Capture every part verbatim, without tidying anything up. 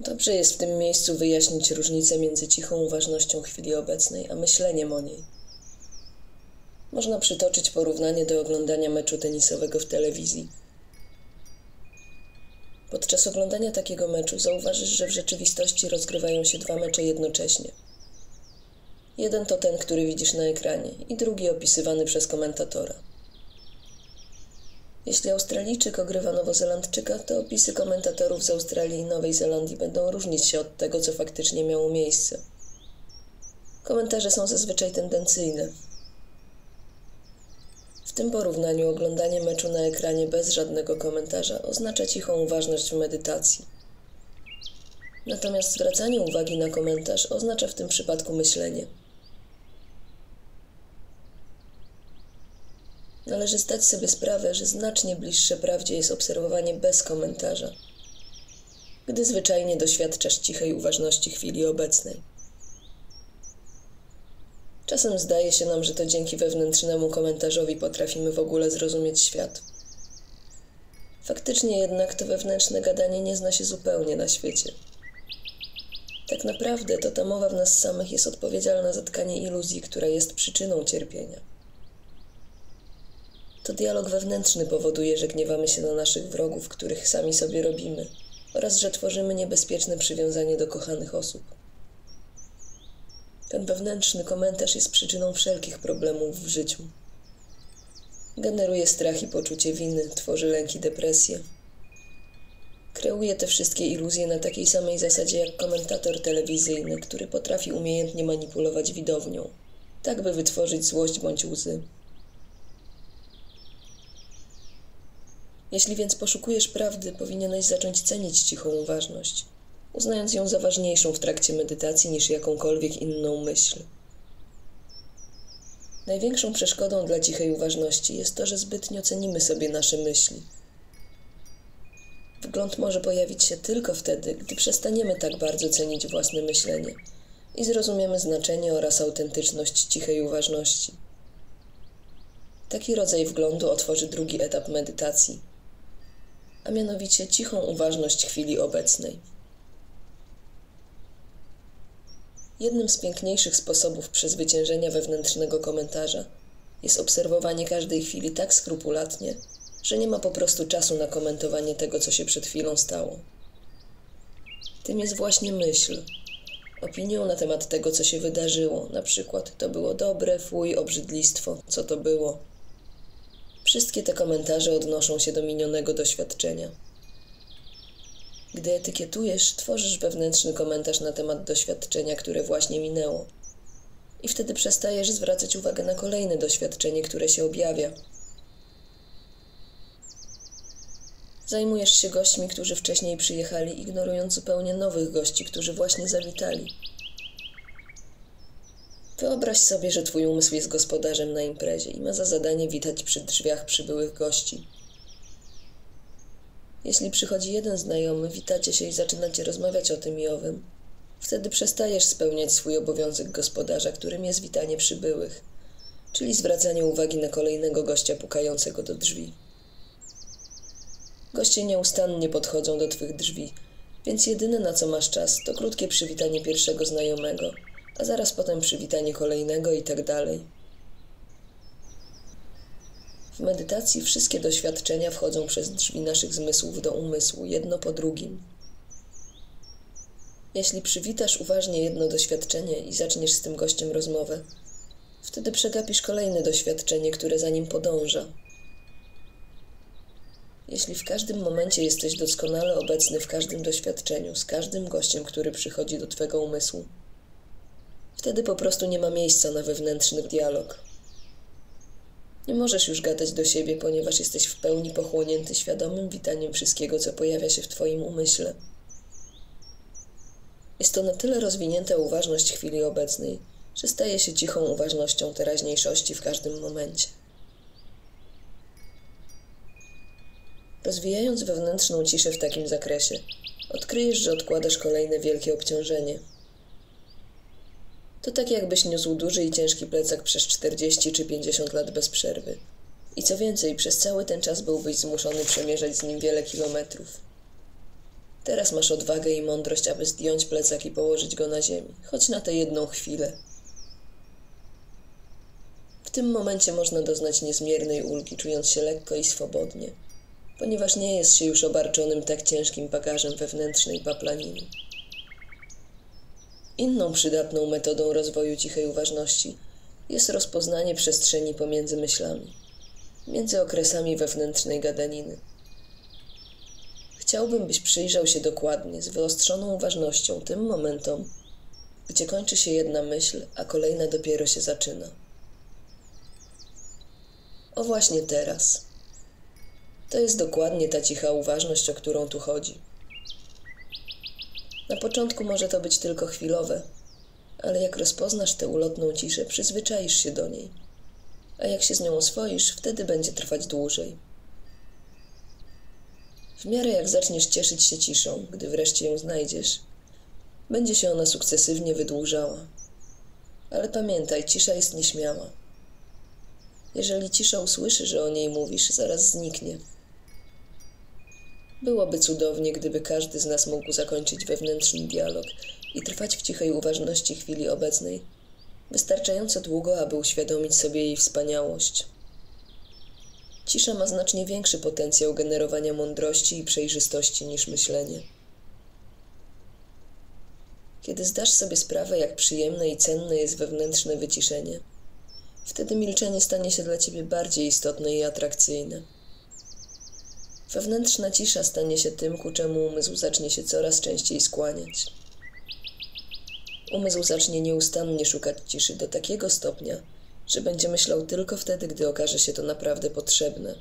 Dobrze jest w tym miejscu wyjaśnić różnicę między cichą uważnością chwili obecnej, a myśleniem o niej. Można przytoczyć porównanie do oglądania meczu tenisowego w telewizji. Podczas oglądania takiego meczu zauważysz, że w rzeczywistości rozgrywają się dwa mecze jednocześnie. Jeden to ten, który widzisz na ekranie, i drugi opisywany przez komentatora. Jeśli Australijczyk ogrywa Nowozelandczyka, to opisy komentatorów z Australii i Nowej Zelandii będą różnić się od tego, co faktycznie miało miejsce. Komentarze są zazwyczaj tendencyjne. W tym porównaniu oglądanie meczu na ekranie bez żadnego komentarza oznacza cichą uważność w medytacji. Natomiast zwracanie uwagi na komentarz oznacza w tym przypadku myślenie. Należy zdać sobie sprawę, że znacznie bliższe prawdzie jest obserwowanie bez komentarza, gdy zwyczajnie doświadczasz cichej uważności chwili obecnej. Czasem zdaje się nam, że to dzięki wewnętrznemu komentarzowi potrafimy w ogóle zrozumieć świat. Faktycznie jednak to wewnętrzne gadanie nie zna się zupełnie na świecie. Tak naprawdę to ta mowa w nas samych jest odpowiedzialna za tkanie iluzji, która jest przyczyną cierpienia. To dialog wewnętrzny powoduje, że gniewamy się na naszych wrogów, których sami sobie robimy, oraz że tworzymy niebezpieczne przywiązanie do kochanych osób. Ten wewnętrzny komentarz jest przyczyną wszelkich problemów w życiu. Generuje strach i poczucie winy, tworzy lęk i depresję. Kreuje te wszystkie iluzje na takiej samej zasadzie jak komentator telewizyjny, który potrafi umiejętnie manipulować widownią, tak by wytworzyć złość bądź łzy. Jeśli więc poszukujesz prawdy, powinieneś zacząć cenić cichą uważność, uznając ją za ważniejszą w trakcie medytacji niż jakąkolwiek inną myśl. Największą przeszkodą dla cichej uważności jest to, że zbytnio cenimy sobie nasze myśli. Wgląd może pojawić się tylko wtedy, gdy przestaniemy tak bardzo cenić własne myślenie i zrozumiemy znaczenie oraz autentyczność cichej uważności. Taki rodzaj wglądu otworzy drugi etap medytacji, a mianowicie cichą uważność chwili obecnej. Jednym z piękniejszych sposobów przezwyciężenia wewnętrznego komentarza jest obserwowanie każdej chwili tak skrupulatnie, że nie ma po prostu czasu na komentowanie tego, co się przed chwilą stało. Tym jest właśnie myśl, opinią na temat tego, co się wydarzyło, na przykład to było dobre, fuj, obrzydlistwo, co to było. Wszystkie te komentarze odnoszą się do minionego doświadczenia. Gdy etykietujesz, tworzysz wewnętrzny komentarz na temat doświadczenia, które właśnie minęło. I wtedy przestajesz zwracać uwagę na kolejne doświadczenie, które się objawia. Zajmujesz się gośćmi, którzy wcześniej przyjechali, ignorując zupełnie nowych gości, którzy właśnie zawitali. Wyobraź sobie, że twój umysł jest gospodarzem na imprezie i ma za zadanie witać przy drzwiach przybyłych gości. Jeśli przychodzi jeden znajomy, witacie się i zaczynacie rozmawiać o tym i owym, wtedy przestajesz spełniać swój obowiązek gospodarza, którym jest witanie przybyłych, czyli zwracanie uwagi na kolejnego gościa pukającego do drzwi. Goście nieustannie podchodzą do twych drzwi, więc jedyne, na co masz czas, to krótkie przywitanie pierwszego znajomego, a zaraz potem przywitanie kolejnego i tak dalej. W medytacji wszystkie doświadczenia wchodzą przez drzwi naszych zmysłów do umysłu, jedno po drugim. Jeśli przywitasz uważnie jedno doświadczenie i zaczniesz z tym gościem rozmowę, wtedy przegapisz kolejne doświadczenie, które za nim podąża. Jeśli w każdym momencie jesteś doskonale obecny w każdym doświadczeniu, z każdym gościem, który przychodzi do twego umysłu, wtedy po prostu nie ma miejsca na wewnętrzny dialog. Nie możesz już gadać do siebie, ponieważ jesteś w pełni pochłonięty świadomym witaniem wszystkiego, co pojawia się w twoim umyśle. Jest to na tyle rozwinięta uważność chwili obecnej, że staje się cichą uważnością teraźniejszości w każdym momencie. Rozwijając wewnętrzną ciszę w takim zakresie, odkryjesz, że odkładasz kolejne wielkie obciążenie. To tak, jakbyś niósł duży i ciężki plecak przez czterdzieści czy pięćdziesiąt lat bez przerwy. I co więcej, przez cały ten czas byłbyś zmuszony przemierzać z nim wiele kilometrów. Teraz masz odwagę i mądrość, aby zdjąć plecak i położyć go na ziemi, choć na tę jedną chwilę. W tym momencie można doznać niezmiernej ulgi, czując się lekko i swobodnie, ponieważ nie jest się już obarczonym tak ciężkim bagażem wewnętrznej paplaniny. Inną przydatną metodą rozwoju cichej uważności jest rozpoznanie przestrzeni pomiędzy myślami, między okresami wewnętrznej gadaniny. Chciałbym, byś przyjrzał się dokładnie, z wyostrzoną uważnością tym momentom, gdzie kończy się jedna myśl, a kolejna dopiero się zaczyna. O właśnie teraz. To jest dokładnie ta cicha uważność, o którą tu chodzi. Na początku może to być tylko chwilowe, ale jak rozpoznasz tę ulotną ciszę, przyzwyczaisz się do niej, a jak się z nią oswoisz, wtedy będzie trwać dłużej. W miarę jak zaczniesz cieszyć się ciszą, gdy wreszcie ją znajdziesz, będzie się ona sukcesywnie wydłużała. Ale pamiętaj, cisza jest nieśmiała. Jeżeli cisza usłyszy, że o niej mówisz, zaraz zniknie. Byłoby cudownie, gdyby każdy z nas mógł zakończyć wewnętrzny dialog i trwać w cichej uważności chwili obecnej, wystarczająco długo, aby uświadomić sobie jej wspaniałość. Cisza ma znacznie większy potencjał generowania mądrości i przejrzystości niż myślenie. Kiedy zdasz sobie sprawę, jak przyjemne i cenne jest wewnętrzne wyciszenie, wtedy milczenie stanie się dla ciebie bardziej istotne i atrakcyjne. Wewnętrzna cisza stanie się tym, ku czemu umysł zacznie się coraz częściej skłaniać. Umysł zacznie nieustannie szukać ciszy do takiego stopnia, że będzie myślał tylko wtedy, gdy okaże się to naprawdę potrzebne.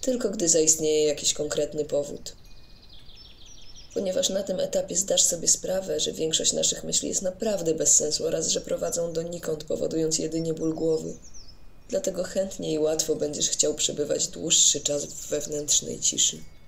Tylko gdy zaistnieje jakiś konkretny powód. Ponieważ na tym etapie zdasz sobie sprawę, że większość naszych myśli jest naprawdę bez sensu oraz że prowadzą donikąd, powodując jedynie ból głowy. Dlatego chętnie i łatwo będziesz chciał przebywać dłuższy czas w wewnętrznej ciszy.